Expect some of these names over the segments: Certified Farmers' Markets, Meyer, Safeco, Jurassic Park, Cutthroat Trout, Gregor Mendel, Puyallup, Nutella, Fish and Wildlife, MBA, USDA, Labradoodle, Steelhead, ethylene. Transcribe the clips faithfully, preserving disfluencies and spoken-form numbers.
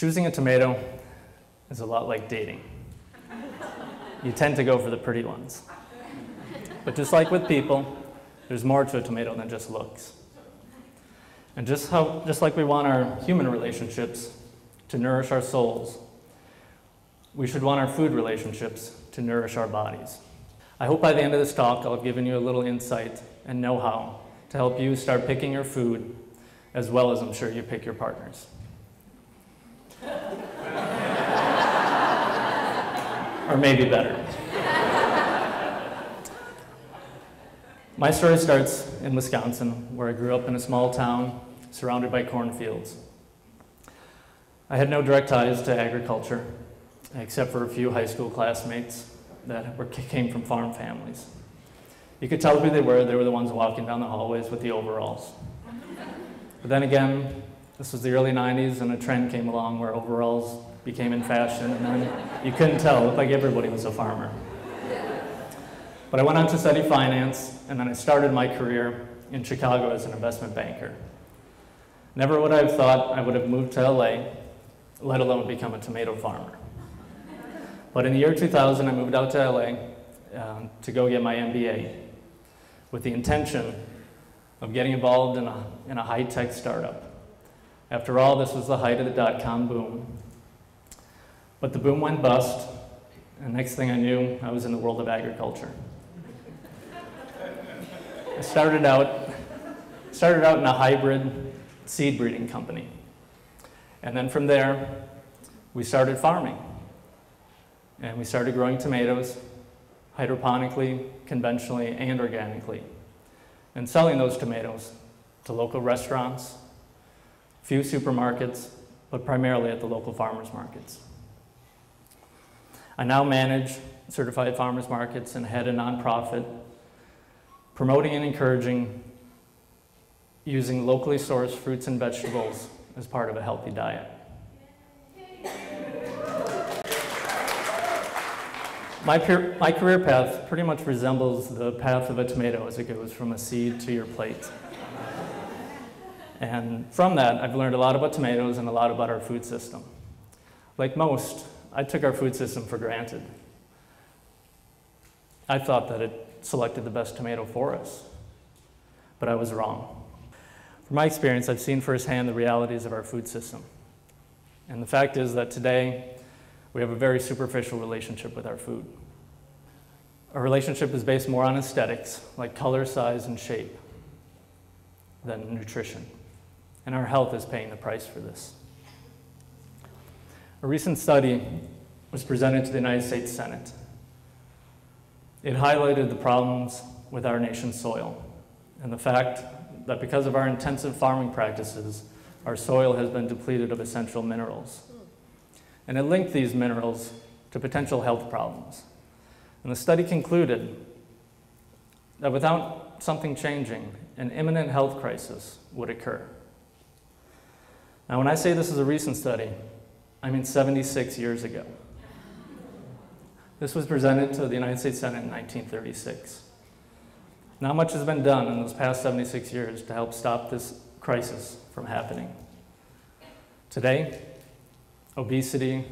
Choosing a tomato is a lot like dating. You tend to go for the pretty ones. But just like with people, there's more to a tomato than just looks. And just, how, just like we want our human relationships to nourish our souls, we should want our food relationships to nourish our bodies. I hope by the end of this talk, I'll have given you a little insight and know-how to help you start picking your food, as well as I'm sure you pick your partners. Or maybe better. My story starts in Wisconsin, where I grew up in a small town surrounded by cornfields. I had no direct ties to agriculture, except for a few high school classmates that were, came from farm families. You could tell who they were. They were the ones walking down the hallways with the overalls. But then again, this was the early nineties, and a trend came along where overalls became in fashion, and then you couldn't tell. It looked like everybody was a farmer. But I went on to study finance, and then I started my career in Chicago as an investment banker. Never would I have thought I would have moved to L A, let alone become a tomato farmer. But in the year two thousand, I moved out to L A um, to go get my M B A with the intention of getting involved in a, in a high-tech startup. After all, this was the height of the dot-com boom. But the boom went bust, and next thing I knew, I was in the world of agriculture. I started out, started out in a hybrid seed breeding company. And then from there, we started farming. And we started growing tomatoes, hydroponically, conventionally, and organically, and selling those tomatoes to local restaurants, few supermarkets, but primarily at the local farmers markets. I now manage certified farmers markets and head a nonprofit promoting and encouraging using locally sourced fruits and vegetables as part of a healthy diet. My, peer, my career path pretty much resembles the path of a tomato as it goes from a seed to your plate. And from that, I've learned a lot about tomatoes and a lot about our food system. Like most, I took our food system for granted. I thought that it selected the best tomato for us, but I was wrong. From my experience, I've seen firsthand the realities of our food system. And the fact is that today, we have a very superficial relationship with our food. Our relationship is based more on aesthetics, like color, size, and shape, than nutrition. And our health is paying the price for this. A recent study was presented to the United States Senate. It highlighted the problems with our nation's soil and the fact that because of our intensive farming practices, our soil has been depleted of essential minerals. And it linked these minerals to potential health problems. And the study concluded that without something changing, an imminent health crisis would occur. Now, when I say this is a recent study, I mean seventy-six years ago. This was presented to the United States Senate in nineteen thirty-six. Not much has been done in those past seventy-six years to help stop this crisis from happening. Today, obesity,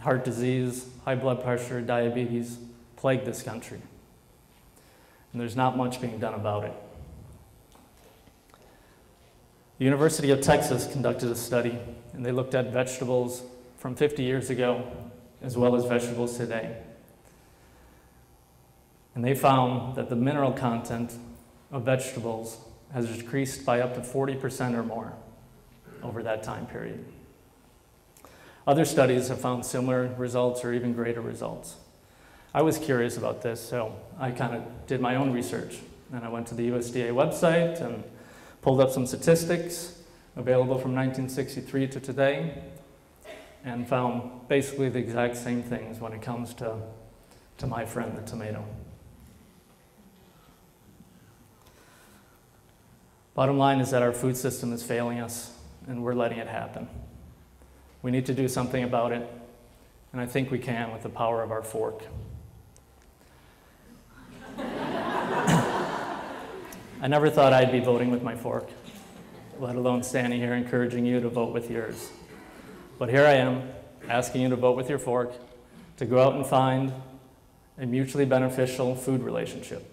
heart disease, high blood pressure, diabetes plague this country. And there's not much being done about it. The University of Texas conducted a study, and they looked at vegetables from fifty years ago, as well as vegetables today. And they found that the mineral content of vegetables has decreased by up to forty percent or more over that time period. Other studies have found similar results or even greater results. I was curious about this, so I kind of did my own research. And I went to the U S D A website and pulled up some statistics available from nineteen sixty-three to today, and found basically the exact same things when it comes to, to my friend, the tomato. Bottom line is that our food system is failing us, and we're letting it happen. We need to do something about it, and I think we can with the power of our fork. I never thought I'd be voting with my fork, let alone standing here encouraging you to vote with yours. But here I am asking you to vote with your fork to go out and find a mutually beneficial food relationship.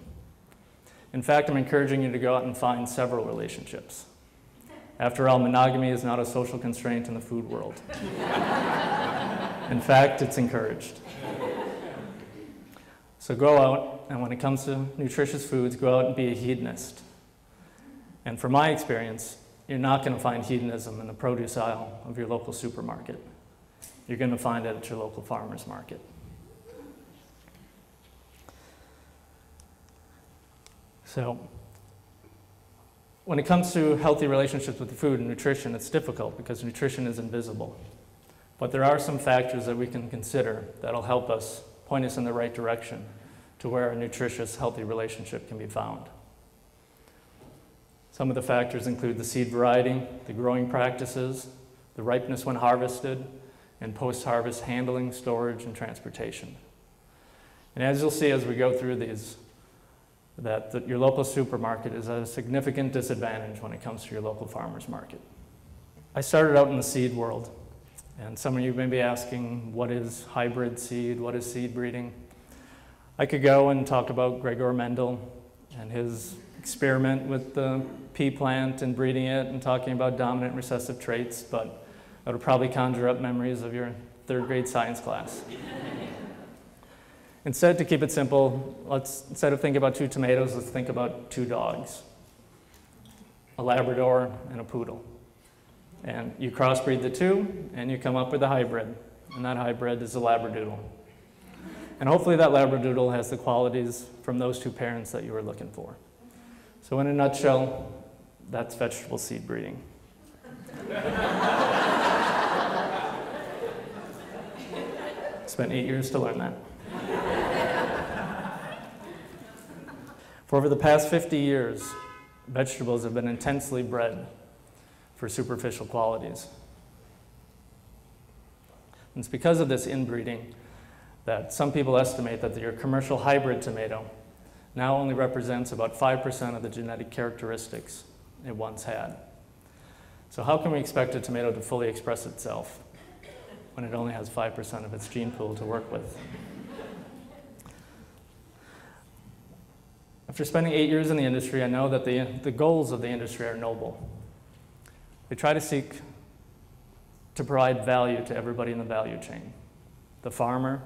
In fact, I'm encouraging you to go out and find several relationships. After all, monogamy is not a social constraint in the food world. In fact, it's encouraged. So go out, and when it comes to nutritious foods, go out and be a hedonist. And from my experience, you're not going to find hedonism in the produce aisle of your local supermarket. You're going to find it at your local farmer's market. So when it comes to healthy relationships with food and nutrition, it's difficult because nutrition is invisible. But there are some factors that we can consider that'll help us, point us in the right direction to where a nutritious, healthy relationship can be found. Some of the factors include the seed variety, the growing practices, the ripeness when harvested, and post-harvest handling, storage, and transportation. And as you'll see as we go through these, that the, your local supermarket is at a significant disadvantage when it comes to your local farmer's market. I started out in the seed world, and some of you may be asking, what is hybrid seed? What is seed breeding? I could go and talk about Gregor Mendel and his experiment with the pea plant and breeding it and talking about dominant and recessive traits, but that'll probably conjure up memories of your third grade science class. Instead, to keep it simple, let's, instead of thinking about two tomatoes, let's think about two dogs, a Labrador and a poodle. And you crossbreed the two, and you come up with a hybrid, and that hybrid is a Labradoodle. And hopefully that Labradoodle has the qualities from those two parents that you were looking for. So in a nutshell, that's vegetable seed breeding. Spent eight years to learn that. For over the past fifty years, vegetables have been intensely bred for superficial qualities. And it's because of this inbreeding that some people estimate that your commercial hybrid tomato now only represents about five percent of the genetic characteristics it once had. So how can we expect a tomato to fully express itself when it only has five percent of its gene pool to work with? After spending eight years in the industry, I know that the, the goals of the industry are noble. They try to seek to provide value to everybody in the value chain, the farmer,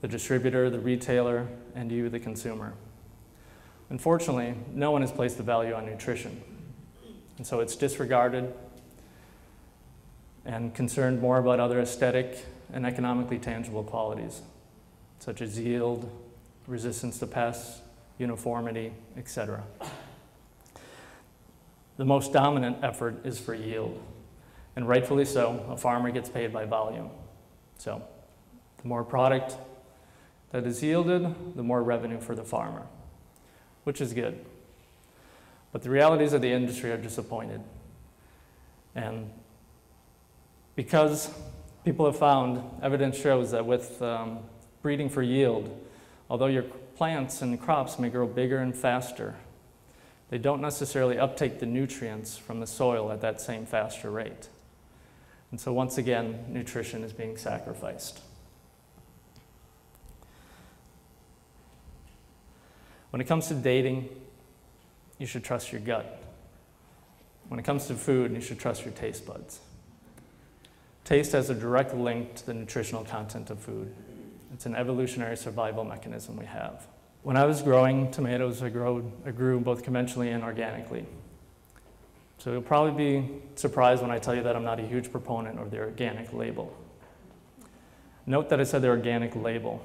the distributor, the retailer, and you, the consumer. Unfortunately, no one has placed the value on nutrition, and so it's disregarded and concerned more about other aesthetic and economically tangible qualities, such as yield, resistance to pests, uniformity, et cetera. The most dominant effort is for yield, and rightfully so, a farmer gets paid by volume. So the more product that is yielded, the more revenue for the farmer, which is good. But the realities of the industry are disappointed. And because people have found, evidence shows that with um, breeding for yield, although your plants and crops may grow bigger and faster, they don't necessarily uptake the nutrients from the soil at that same faster rate. And so once again, nutrition is being sacrificed. When it comes to dating, you should trust your gut. When it comes to food, you should trust your taste buds. Taste has a direct link to the nutritional content of food. It's an evolutionary survival mechanism we have. When I was growing tomatoes, I, growed, I grew both conventionally and organically. So you'll probably be surprised when I tell you that I'm not a huge proponent of the organic label. Note that I said the organic label.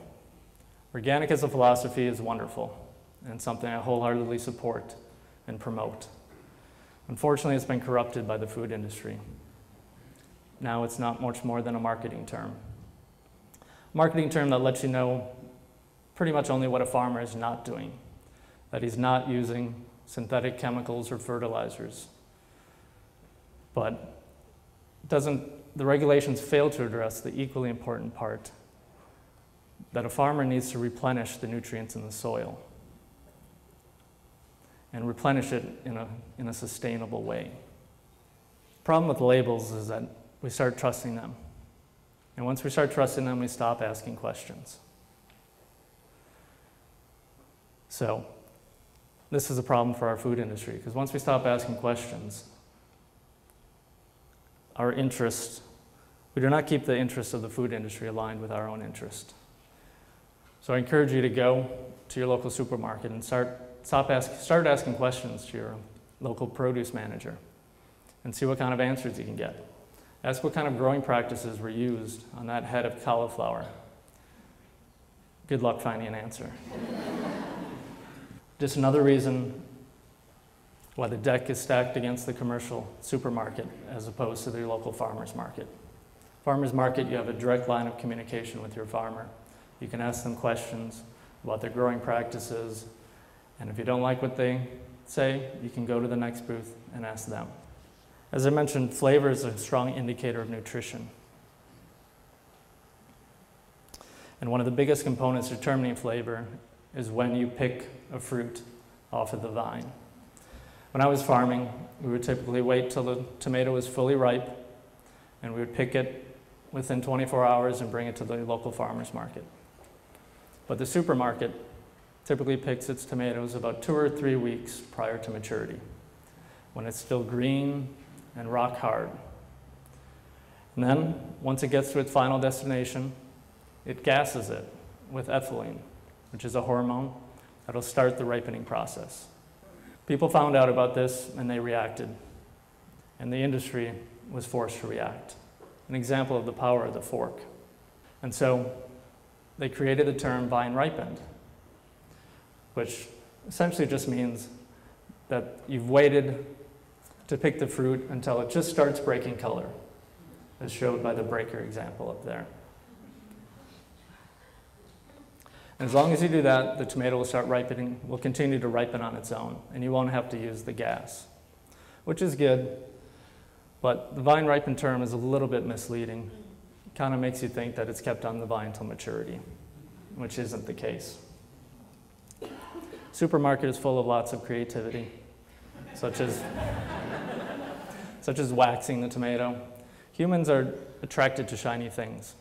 Organic as a philosophy is wonderful and something I wholeheartedly support and promote. Unfortunately, it's been corrupted by the food industry. Now it's not much more than a marketing term. A marketing term that lets you know pretty much only what a farmer is not doing, that he's not using synthetic chemicals or fertilizers. But doesn't, the regulations fail to address the equally important part, that a farmer needs to replenish the nutrients in the soil and replenish it in a, in a sustainable way. The problem with labels is that we start trusting them. And once we start trusting them, we stop asking questions. So this is a problem for our food industry, because once we stop asking questions, our interest, we do not keep the interests of the food industry aligned with our own interest. So I encourage you to go to your local supermarket and start, stop ask, start asking questions to your local produce manager and see what kind of answers you can get. Ask what kind of growing practices were used on that head of cauliflower. Good luck finding an answer. Just another reason why the deck is stacked against the commercial supermarket as opposed to the local farmer's market. Farmer's market, you have a direct line of communication with your farmer. You can ask them questions about their growing practices, and if you don't like what they say, you can go to the next booth and ask them. As I mentioned, flavor is a strong indicator of nutrition. And one of the biggest components determining flavor is when you pick a fruit off of the vine. When I was farming, we would typically wait till the tomato was fully ripe, and we would pick it within twenty-four hours and bring it to the local farmer's market. But the supermarket typically picks its tomatoes about two or three weeks prior to maturity, when it's still green and rock hard. And then, once it gets to its final destination, it gasses it with ethylene, which is a hormone that'll start the ripening process. People found out about this and they reacted, and the industry was forced to react. An example of the power of the fork. And so they created the term vine ripened, which essentially just means that you've waited to pick the fruit until it just starts breaking color, as showed by the breaker example up there. And as long as you do that, the tomato will start ripening, will continue to ripen on its own, and you won't have to use the gas, which is good. But the vine ripened term is a little bit misleading. It kind of makes you think that it's kept on the vine till maturity, which isn't the case. Supermarket is full of lots of creativity, such as, such as waxing the tomato. Humans are attracted to shiny things.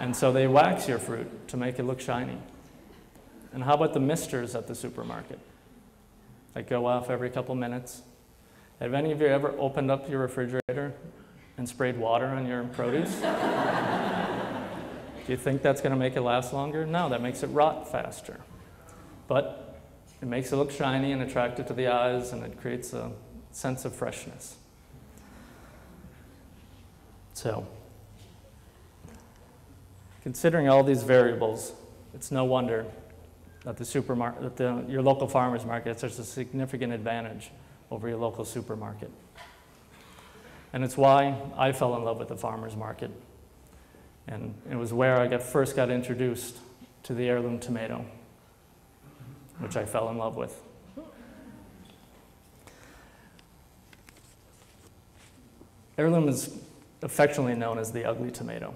And so they wax your fruit to make it look shiny. And how about the misters at the supermarket that go off every couple minutes? Have any of you ever opened up your refrigerator and sprayed water on your produce? Do you think that's going to make it last longer? No, that makes it rot faster. But it makes it look shiny and attractive to the eyes, and it creates a sense of freshness. So, considering all these variables, it's no wonder that, the supermarket, that the, your local farmer's market has such a significant advantage over your local supermarket. And it's why I fell in love with the farmer's market. And it was where I got, first got introduced to the heirloom tomato, which I fell in love with. Heirloom is affectionately known as the ugly tomato.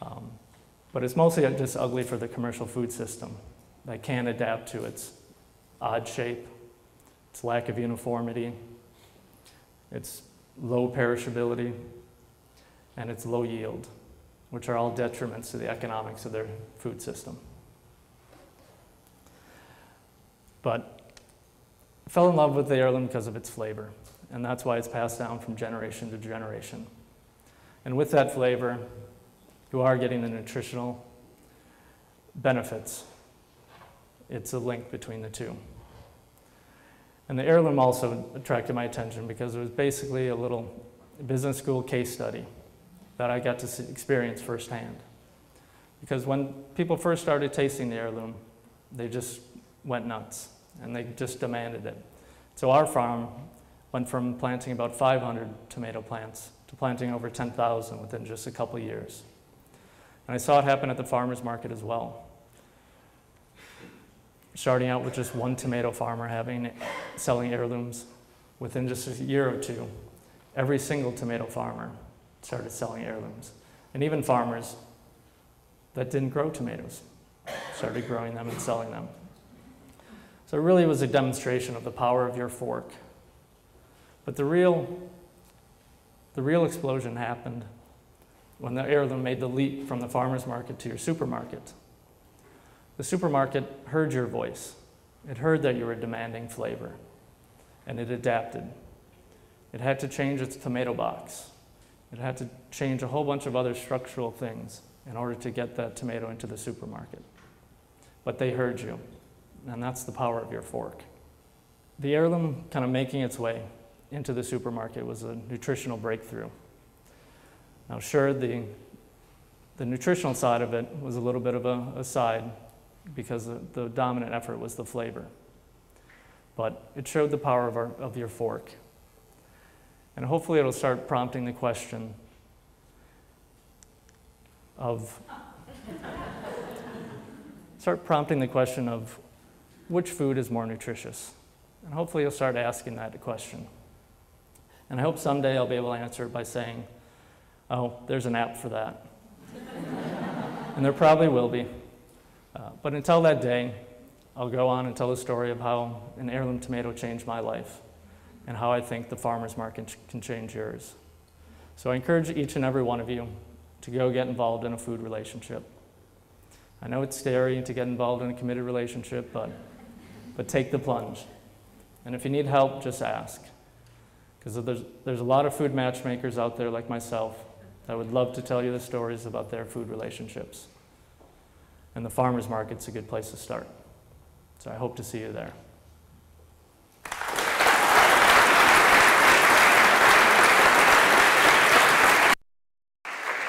Um, but it's mostly just ugly for the commercial food system that can't adapt to its odd shape, its lack of uniformity, its low perishability, and its low yield, which are all detriments to the economics of their food system. But I fell in love with the heirloom because of its flavor, and that's why it's passed down from generation to generation. And with that flavor, you are getting the nutritional benefits. It's a link between the two. And the heirloom also attracted my attention because it was basically a little business school case study that I got to experience firsthand. Because when people first started tasting the heirloom, they just went nuts and they just demanded it. So our farm went from planting about five hundred tomato plants to planting over ten thousand within just a couple years. And I saw it happen at the farmer's market as well. Starting out with just one tomato farmer having selling heirlooms, within just a year or two, every single tomato farmer started selling heirlooms. And even farmers that didn't grow tomatoes started growing them and selling them. So it really was a demonstration of the power of your fork. But the real The real explosion happened when the heirloom made the leap from the farmer's market to your supermarket. The supermarket heard your voice. It heard that you were demanding flavor, and it adapted. It had to change its tomato box. It had to change a whole bunch of other structural things in order to get that tomato into the supermarket. But they heard you, and that's the power of your fork. The heirloom kind of making its way into the supermarket was a nutritional breakthrough. Now sure, the, the nutritional side of it was a little bit of a, a side because the, the dominant effort was the flavor. But it showed the power of, our, of your fork. And hopefully it'll start prompting the question of, start prompting the question of which food is more nutritious? And hopefully you'll start asking that question. And I hope someday I'll be able to answer it by saying, oh, there's an app for that. And there probably will be. Uh, but until that day, I'll go on and tell the story of how an heirloom tomato changed my life and how I think the farmer's market can change yours. So I encourage each and every one of you to go get involved in a food relationship. I know it's scary to get involved in a committed relationship, but, but take the plunge. And if you need help, just ask. Because there's, there's a lot of food matchmakers out there like myself that would love to tell you the stories about their food relationships. And the farmer's market's a good place to start. So I hope to see you there.